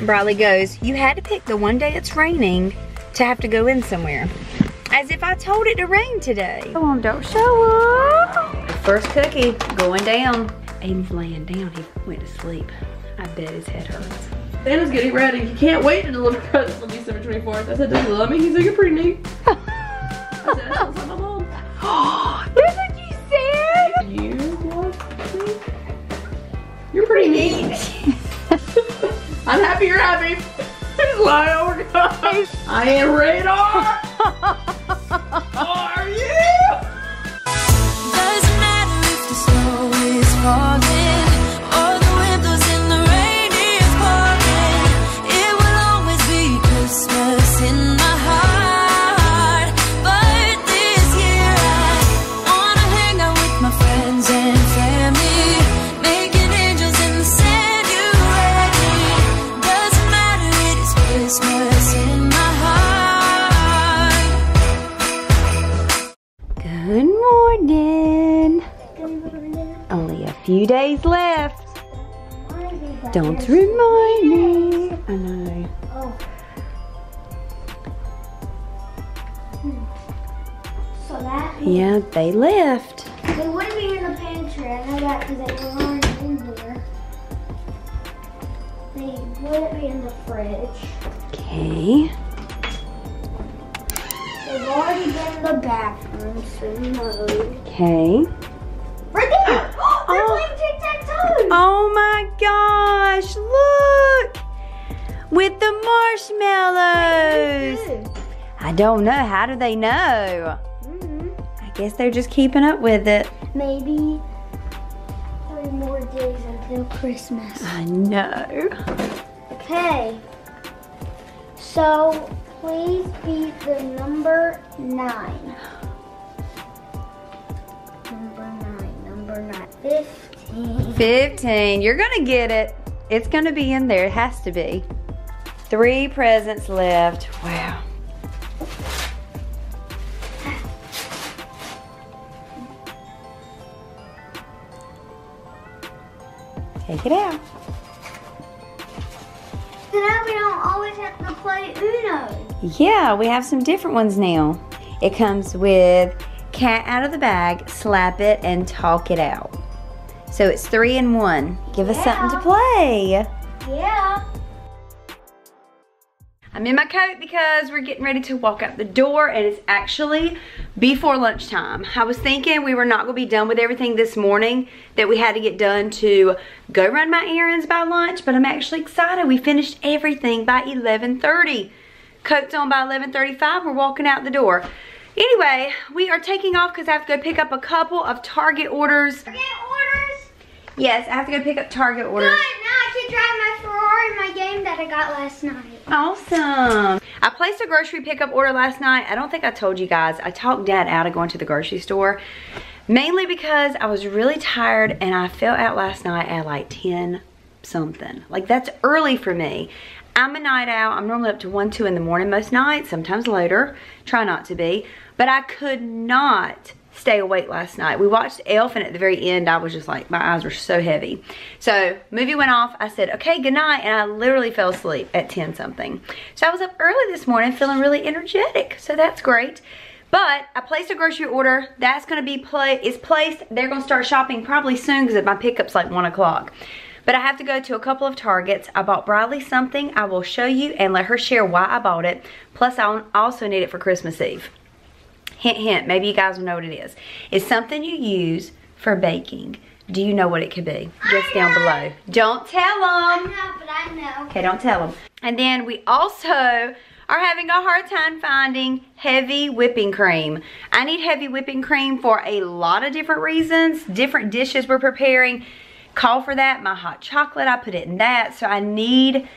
Bryleigh goes, "You had to pick the one day it's raining to have to go in somewhere." As if I told it to rain today. Come on, don't show up. First cookie, going down. Aiden's laying down, he went to sleep. I bet his head hurts. Santa's getting ready. He can't wait to deliver presents on December 24th. I said, "Does he love me?" He's like, "You're pretty neat." I said, "That sounds like my mom." That's what you said. You love me? You're pretty neat. I'm happy you're happy. He's lying over to us. I am radar. Are you? Doesn't matter if the snow is falling or the wind blows in the rain is pouring. It will always be Christmas in my heart. But this year I wanna hang out with my friends and family, making angels in the January. Doesn't matter, it is Christmas in my heart. Good morning. Only a few days left. Don't remind me. I know. Yeah, they left. They wouldn't be in the pantry. I know that because they weren't in there. They wouldn't be in the fridge. Okay. They've already been in the bathroom, so no. Okay. Right there! Oh, they're playing tic-tac-toe! Oh my gosh, look! With the marshmallows! Do? I don't know, how do they know? I guess they're just keeping up with it. Maybe 3 more days until Christmas. I know. Okay, so please be the number 9. Number 9. 15. 15. You're gonna get it. It's gonna be in there. It has to be. 3 presents left. Wow. Take it out. So now we don't always have to play Uno. Yeah, we have some different ones now. It comes with cat out of the bag, slap it, and talk it out. So it's 3 in 1. Give us something to play. Yeah. I'm in my coat because we're getting ready to walk out the door, and it's actually before lunchtime. I was thinking we were not going to be done with everything this morning that we had to get done to go run my errands by lunch, but I'm actually excited. We finished everything by 11:30. Coats on by 11:35, we're walking out the door. Anyway, we are taking off because I have to go pick up a couple of Target orders. Target orders? Yes, I have to go pick up Target orders. Good, now I can drive my Ferrari, my game that I got last night. Awesome. I placed a grocery pickup order last night. I don't think I told you guys. I talked Dad out of going to the grocery store, mainly because I was really tired and I fell out last night at like 10 something. Like, that's early for me. I'm a night owl. I'm normally up to 1, 2 in the morning most nights, sometimes later. Try not to be. But I could not stay awake last night. We watched Elf, and at the very end, I was just like, my eyes were so heavy. So, movie went off. I said, okay, good night, and I literally fell asleep at 10 something. So, I was up early this morning feeling really energetic. So, that's great. But I placed a grocery order. That's going to be placed. They're going to start shopping probably soon because my pickup's like 1 o'clock. But I have to go to a couple of Targets. I bought Bryleigh something. I will show you and let her share why I bought it. Plus, I also need it for Christmas Eve. Hint, hint. Maybe you guys will know what it is. It's something you use for baking. Do you know what it could be? Guess down below. Don't tell them. I know, but I know. Okay, don't tell them. And then we also are having a hard time finding heavy whipping cream. I need heavy whipping cream for a lot of different reasons. Different dishes we're preparing call for that. My hot chocolate, I put it in that, so I need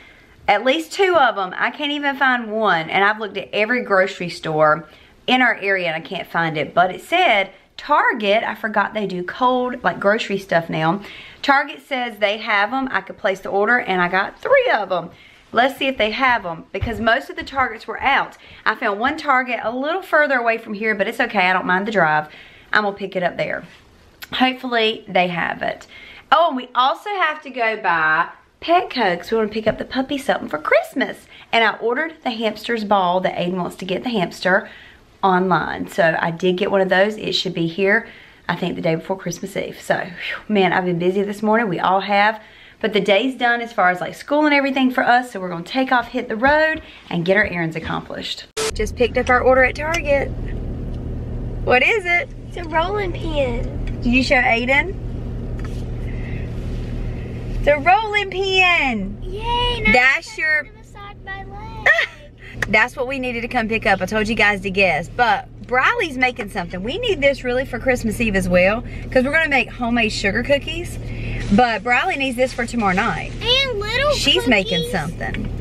at least 2 of them. I can't even find 1, and I've looked at every grocery store in our area and I can't find it. But it said Target, I forgot they do cold, like, grocery stuff now. Target says they have them. I could place the order, and I got 3 of them. Let's see if they have them, because most of the Targets were out. I found one Target a little further away from here, but it's okay, I don't mind the drive. I'm gonna pick it up there. Hopefully they have it. Oh, and we also have to go buy Petco because we want to pick up the puppy something for Christmas. And I ordered the hamster's ball that Aiden wants to get the hamster online. So I did get one of those. It should be here, I think, the day before Christmas Eve. So, whew, man, I've been busy this morning. We all have. But the day's done as far as like school and everything for us. So we're going to take off, hit the road, and get our errands accomplished. Just picked up our order at Target. What is it? It's a rolling pin. Did you show Aiden? It's a rolling pin. Yay. That's your... That's what we needed to come pick up. I told you guys to guess. But Bryleigh's making something. We need this really for Christmas Eve as well, because we're going to make homemade sugar cookies. But Bryleigh needs this for tomorrow night. And little She's making something.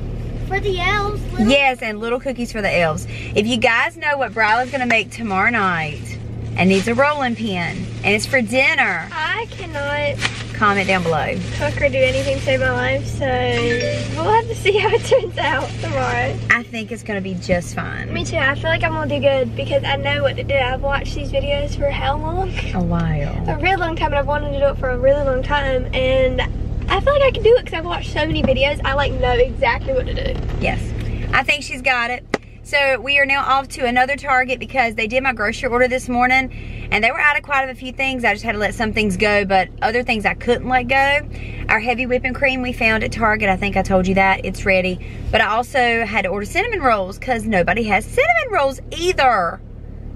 For the elves. Yes, and little cookies for the elves. If you guys know what Bryleigh's going to make tomorrow night, and needs a rolling pin, and it's for dinner, I cannot comment down below. Cook or do anything to save my life, so we'll have to see how it turns out tomorrow. I think it's gonna be just fine. Me too. I feel like I'm gonna do good because I know what to do. I've watched these videos for how long? A while. A really long time, and I've wanted to do it for a really long time, and I feel like I can do it because I've watched so many videos. I like know exactly what to do. Yes, I think she's got it. So we are now off to another Target because they did my grocery order this morning and they were out of quite a few things. I just had to let some things go, but other things I couldn't let go. Our heavy whipping cream we found at Target. I think I told you that. It's ready. But I also had to order cinnamon rolls because nobody has cinnamon rolls either.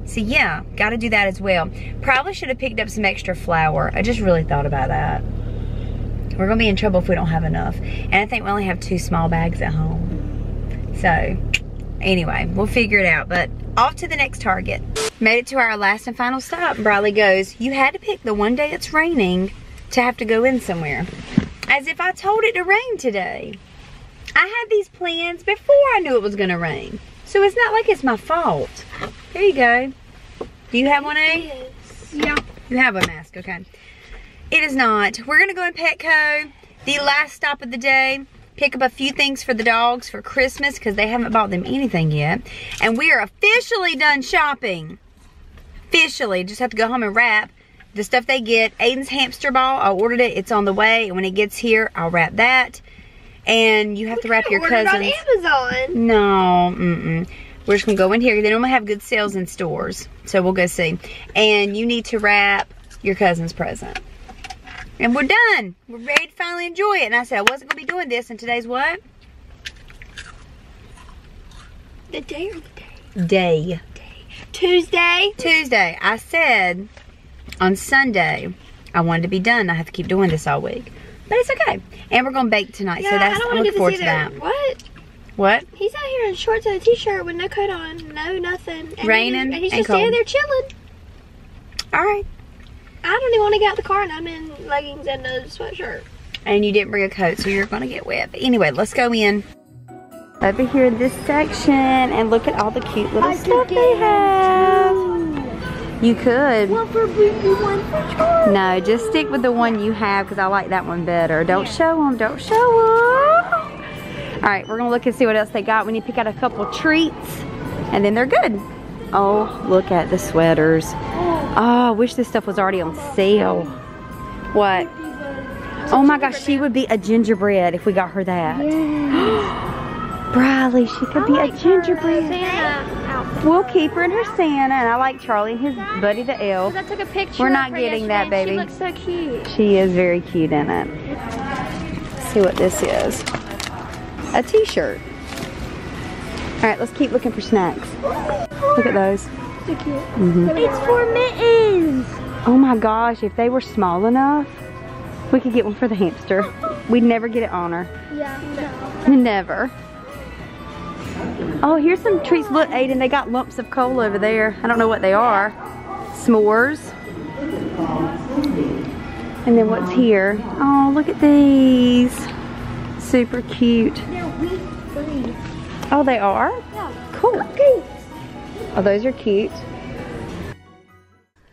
So yeah, got to do that as well. Probably should have picked up some extra flour. I just really thought about that. We're going to be in trouble if we don't have enough. And I think we only have 2 small bags at home. So... anyway, we'll figure it out, but off to the next Target. Made it to our last and final stop. Bryleigh goes, you had to pick the one day it's raining to have to go in somewhere. As if I told it to rain today. I had these plans before I knew it was gonna rain. So it's not like it's my fault. There you go. Do you have one, A? Yeah. You have a mask, okay. It is not. We're gonna go in Petco, the last stop of the day. Pick up a few things for the dogs for Christmas because they haven't bought them anything yet. And we are officially done shopping. Officially. Just have to go home and wrap the stuff they get. Aiden's hamster ball, I ordered it. It's on the way. And when it gets here, I'll wrap that. And you have to wrap your cousins. It on Amazon. No. Mm-mm. We're just going to go in here. They normally have good sales in stores. So we'll go see. And you need to wrap your cousin's present. And we're done. We're ready to finally enjoy it. And I said I wasn't going to be doing this. And today's what? The day or the day? Day. Tuesday. Tuesday. I said on Sunday I wanted to be done. I have to keep doing this all week. But it's okay. And we're going to bake tonight. Yeah, so that's, I'm looking forward to that. What? What? He's out here in shorts and a t-shirt with no coat on. No nothing. And raining and he's just cold. Standing there chilling. All right. I don't even want to get out the car and I'm in leggings and a sweatshirt. And you didn't bring a coat, so you're going to get wet. But anyway, let's go in. Over here in this section, and look at all the cute little stuff they have. You could. One for Boo, one for Charlie. No, just stick with the one you have because I like that one better. Don't show them, don't show them. All right, we're going to look and see what else they got. We need to pick out a couple treats, and then they're good. Oh, look at the sweaters. Oh, I wish this stuff was already on sale. What? Oh my gosh, she would be a gingerbread if we got her that. Bryleigh, she could be a gingerbread. We'll keep her in her Santa, and I like Charlie and his buddy the elf. I took a picture. We're not getting that, baby. She looks so cute. She is very cute in it. Let's see what this is. A t-shirt. All right, let's keep looking for snacks. Look at those. So cute. Mm-hmm. It's for mittens. Oh my gosh, if they were small enough, we could get one for the hamster. We'd never get it on her. Yeah. No. Never. Oh, here's some treats. Look, Aiden, they got lumps of coal over there. I don't know what they are. S'mores. And then what's here? Oh, look at these. Super cute. Oh, they are? Yeah. Cool. Okay. Oh, those are cute.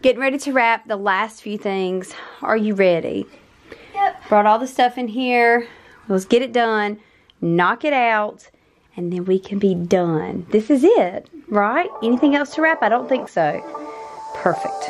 Getting ready to wrap the last few things. Are you ready? Yep. Brought all the stuff in here. Let's get it done. Knock it out. And then we can be done. This is it, right? Anything else to wrap? I don't think so. Perfect.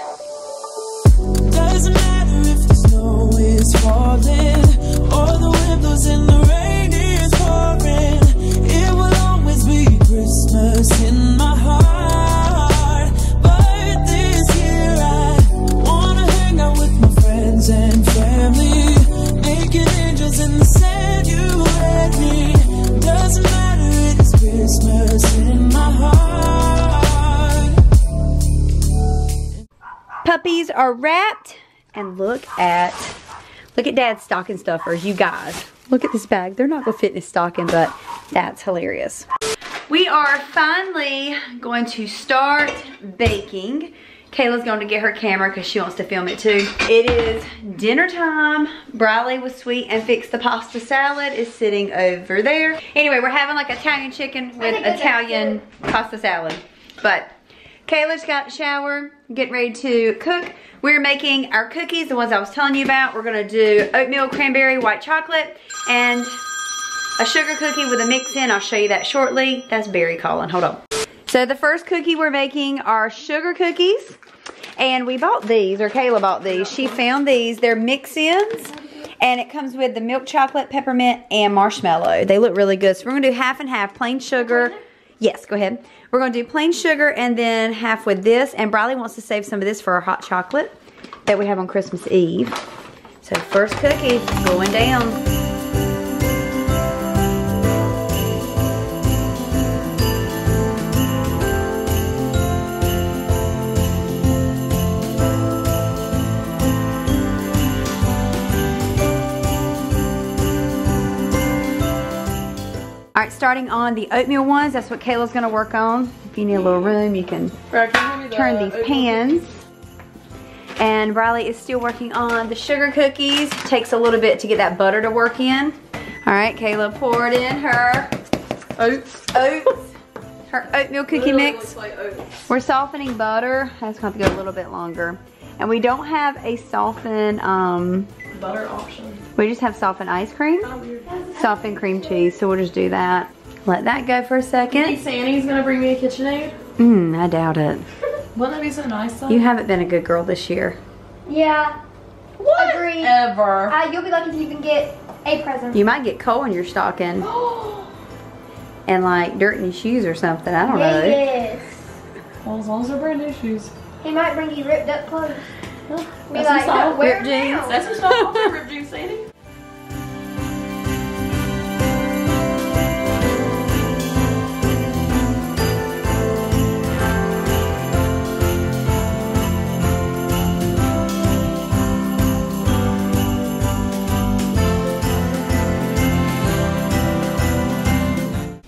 Doesn't matter if the snow is falling or the wind. candles and the rain is pouring. It will always be Christmas in my heart. But this year I wanna hang out with my friends and family, making angels in the sand. You and me, doesn't matter, it's Christmas in my heart. Puppies are wrapped, and look at Dad's stocking stuffers, you guys. Look at this bag. They're not gonna fit in his stocking, but that's hilarious. We are finally going to start baking. Kayla's going to get her camera because she wants to film it too. It is dinner time. Bryleigh was sweet and fixed the pasta salad. It's sitting over there. Anyway, we're having like Italian chicken with Italian pasta salad. But Kayla's got a shower, getting ready to cook. We're making our cookies, the ones I was telling you about. We're gonna do oatmeal, cranberry, white chocolate, and a sugar cookie with a mix-in. I'll show you that shortly. That's Barry calling, hold on. So the first cookie we're making are sugar cookies. And we bought these, or Kayla bought these. She found these, they're mix-ins. And it comes with the milk chocolate, peppermint, and marshmallow. They look really good. So we're gonna do half and half, plain sugar. Yes, go ahead. We're gonna do plain sugar and then half with this. And Bryleigh wants to save some of this for our hot chocolate that we have on Christmas Eve. So first cookie going down. Alright, starting on the oatmeal ones, that's what Kayla's going to work on. If you need a little room, you can turn these pans. And Bryleigh is still working on the sugar cookies. Takes a little bit to get that butter to work in. Alright, Kayla poured in her oats. Her oatmeal cookie mix. We're softening butter. That's going to have to go a little bit longer. And we don't have a softened butter option. We just have softened ice cream, softened cream cheese, so we'll just do that. Let that go for a second. You think Sandy's gonna bring me a KitchenAid? I doubt it. Wouldn't that be so nice though? You haven't been a good girl this year. Yeah. What? Agreed. Ever. You'll be lucky if you can get a present. You might get coal in your stocking. And like dirt in your shoes or something, I don't know. Yes. Well, as long as they're brand new shoes. He might bring you ripped up clothes. Be like, no, wear ripped jeans. That's what's not on ripped jeans, Sandy.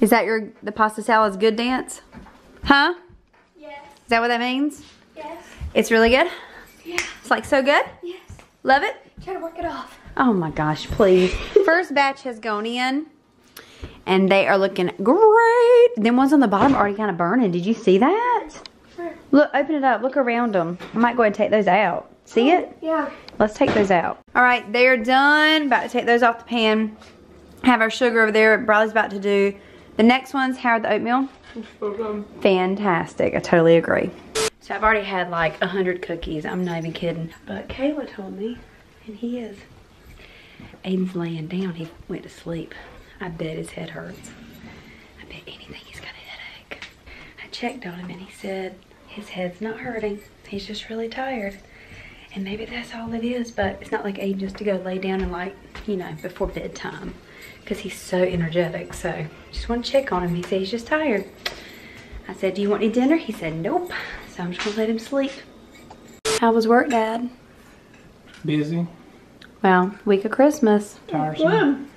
Is that the pasta salad's good dance? Huh? Yes. Is that what that means? Yes. It's really good? Yeah. It's like so good? Yes. Love it? Try to work it off. Oh my gosh, please. First batch has gone in and they are looking great. Then ones on the bottom are already kind of burning. Did you see that? Sure. Look, open it up. Look around them. I might go ahead and take those out. See it? Yeah. Let's take those out. All right, they're done. About to take those off the pan. Have our sugar over there. Bryleigh's about to do the next ones. How are the oatmeal? Fantastic. I totally agree. So I've already had like 100 cookies. I'm not even kidding. But Kayla told me, and he is. Aiden's laying down. He went to sleep. I bet his head hurts. I bet anything he's got a headache. I checked on him and he said his head's not hurting. He's just really tired. And maybe that's all it is, but it's not like Aiden just to go lay down and like, you know, before bedtime. Because he's so energetic. So just want to check on him. He said he's just tired. I said, do you want any dinner? He said, nope. So I'm just gonna let him sleep. How was work, Dad? Busy. Well, week of Christmas. Tiresome.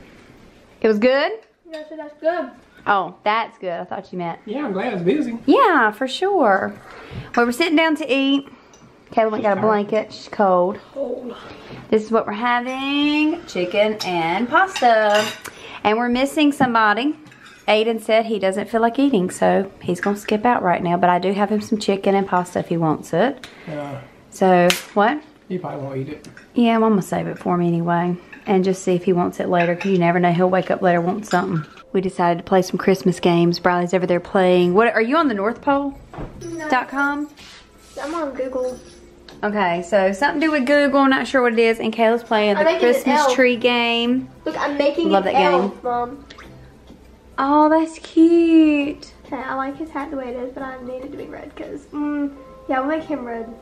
It was good? Yeah, I said that's good. Oh, that's good. I thought you meant. Yeah, I'm glad it's busy. Yeah, for sure. Well, we're sitting down to eat. Kayla went got a blanket. She's cold. This is what we're having. Chicken and pasta. And we're missing somebody. Aiden said he doesn't feel like eating, so he's going to skip out right now. But I do have him some chicken and pasta if he wants it. Yeah. So, what? He probably won't eat it. Yeah, well, I'm going to save it for him anyway. And just see if he wants it later, because you never know. He'll wake up later wanting something. We decided to play some Christmas games. Bryleigh's over there playing. What? Are you on the NorthPole.com? No. I'm on Google. Okay, so something to do with Google. I'm not sure what it is. And Kayla's playing the Christmas tree game. Look, I'm making an elf, Mom. Oh, that's cute. Okay, I like his hat the way it is, but I need it to be red because, yeah, we'll make him red.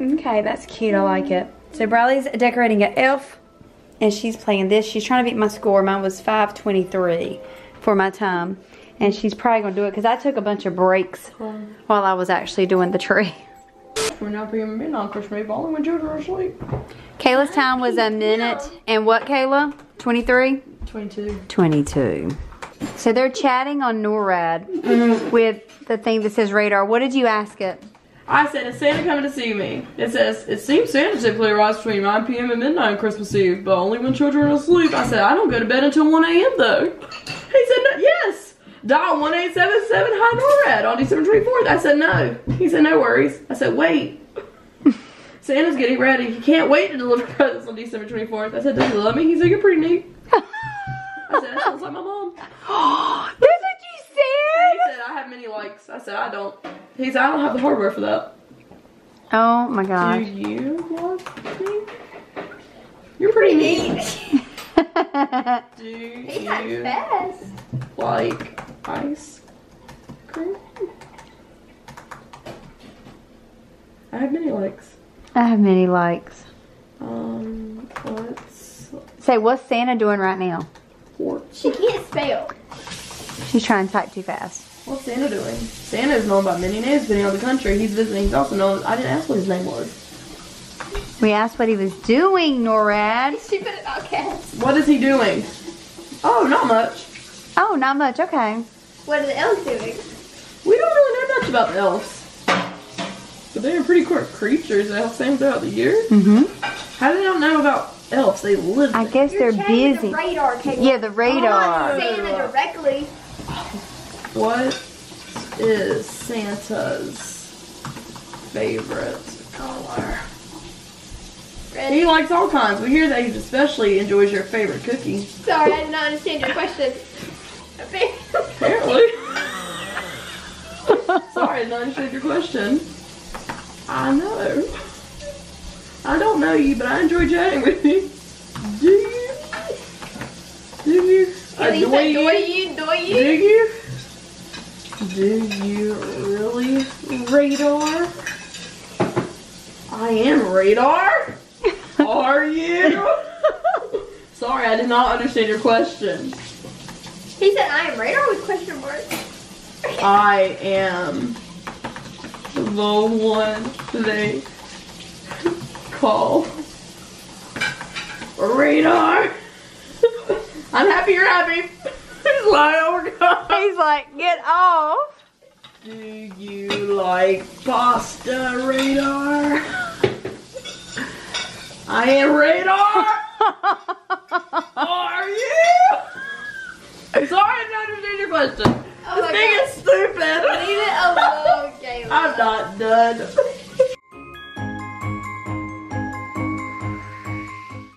Okay, that's cute. I like it. So Bryleigh's decorating an elf, and she's playing this. She's trying to beat my score. Mine was 5:23 for my time, and she's probably going to do it because I took a bunch of breaks while I was actually doing the tree. We're now being midnight Christmas Eve. All my children are asleep. Kayla's time was a minute and what, Kayla? 23? 22. 22. So they're chatting on NORAD with the thing that says radar. What did you ask it? I said, is Santa coming to see me? It says, it seems Santa typically arrives between 9 p.m. and midnight on Christmas Eve, but only when children are asleep. I said, I don't go to bed until 1 a.m. though. He said, no, yes. Dial 1877 high NORAD on December 24th. I said, no. He said, no worries. I said, wait. Santa's getting ready. He can't wait to deliver presents on December 24th. I said, does he love me? He said, you're pretty neat. I said, that sounds like my mom. That's what you said? He said, I have many likes. I said, I don't. He said, I don't have the hardware for that. Oh my gosh. Do you love me? You're pretty neat. Do you like ice cream? I have many likes. I have many likes. Let's say, what's Santa doing right now? She can't spell. She's trying to type too fast. What's Santa doing? Santa is known by many names depending on the country he's visiting. He's also known. I didn't ask what his name was. We asked what he was doing, NORAD. She put it on cast. What is he doing? Oh, not much. Oh, not much. Okay. What are the elves doing? We don't really know much about the elves. But they're pretty cool creatures. They all same throughout the year. Mm-hmm. How do they not know about elves? They live. I guess they're busy. The radar, yeah, the radar. Oh, Santa directly. What is Santa's favorite color? Red. He likes all kinds. We hear that he especially enjoys your favorite cookie. Sorry, I did not understand your question. Apparently. Sorry, I did not understand your question. I know. I don't know you, but I enjoy chatting with you. Do you? Do you? Adore you? Do you? Do you really radar? I am radar. Are you? Sorry, I did not understand your question. He said, I am radar with question marks. I am the one they call radar. I'm happy you're happy. He's like, oh my God. He's like, get off. Do you like pasta, radar? I am radar. Are you? Sorry, I didn't understand your question. Oh, this thing is stupid. Leave it alone, Kayla. I'm not done.